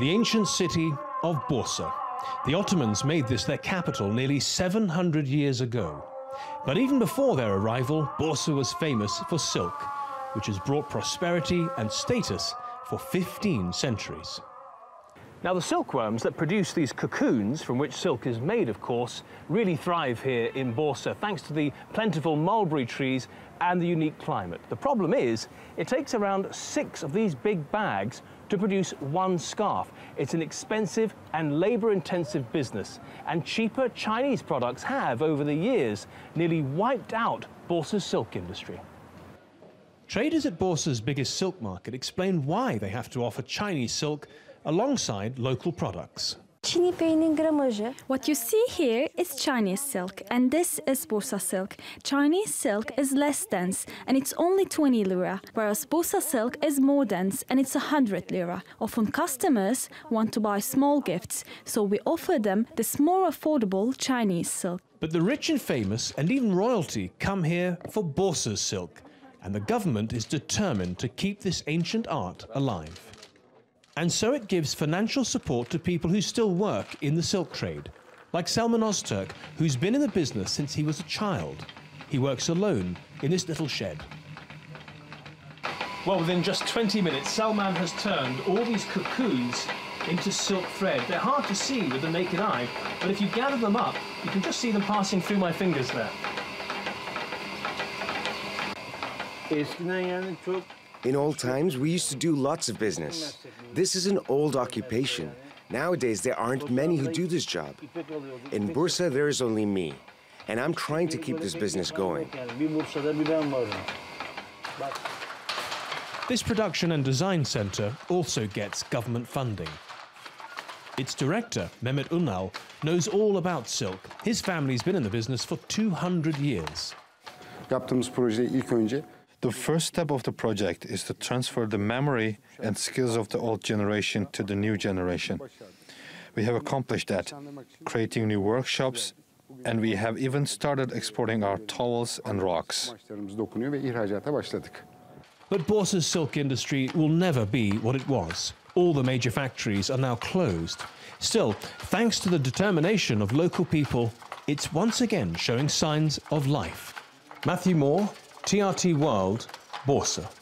the ancient city of Bursa. The Ottomans made this their capital nearly 700 years ago. But even before their arrival, Bursa was famous for silk, which has brought prosperity and status for 15 centuries. Now, the silkworms that produce these cocoons, from which silk is made, of course, really thrive here in Bursa, thanks to the plentiful mulberry trees and the unique climate. The problem is, it takes around 6 of these big bags to produce 1 scarf. It's an expensive and labour-intensive business, and cheaper Chinese products have, over the years, nearly wiped out Bursa's silk industry. Traders at Bursa's biggest silk market explain why they have to offer Chinese silk alongside local products. What you see here is Chinese silk, and this is Bursa silk. Chinese silk is less dense, and it's only 20 lira, whereas Bursa silk is more dense, and it's 100 lira. Often customers want to buy small gifts, so we offer them this more affordable Chinese silk. But the rich and famous, and even royalty, come here for Bursa's silk, and the government is determined to keep this ancient art alive. And so it gives financial support to people who still work in the silk trade, like Selman Ozturk, who's been in the business since he was a child. He works alone in this little shed. Well, within just 20 minutes, Selman has turned all these cocoons into silk thread. They're hard to see with the naked eye, but if you gather them up, you can just see them passing through my fingers there. In old times, we used to do lots of business. This is an old occupation. Nowadays, there aren't many who do this job. In Bursa, there is only me, and I'm trying to keep this business going. This production and design center also gets government funding. Its director, Mehmet Unal, knows all about silk. His family's been in the business for 200 years. The first step of the project is to transfer the memory and skills of the old generation to the new generation. We have accomplished that, creating new workshops, and we have even started exporting our towels and rugs. But Bursa's silk industry will never be what it was. All the major factories are now closed. Still, thanks to the determination of local people, it's once again showing signs of life. Matthew Moore, TRT World, Bursa.